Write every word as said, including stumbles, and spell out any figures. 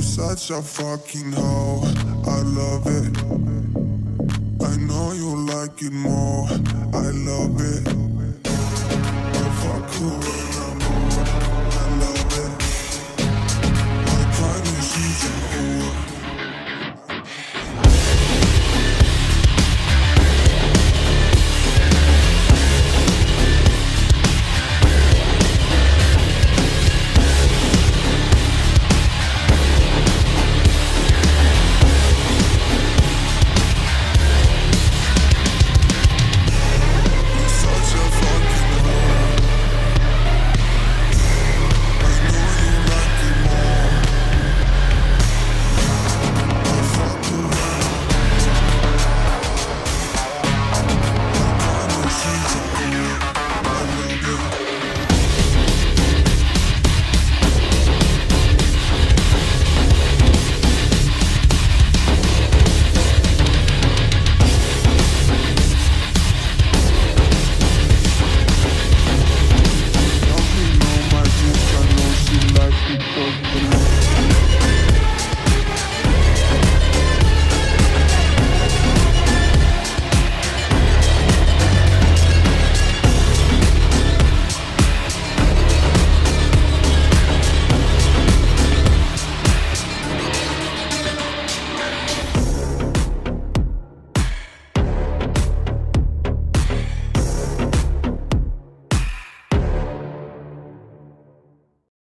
You're such a fucking hoe, I love it. I know you like it more, I love it. I fuck you right now.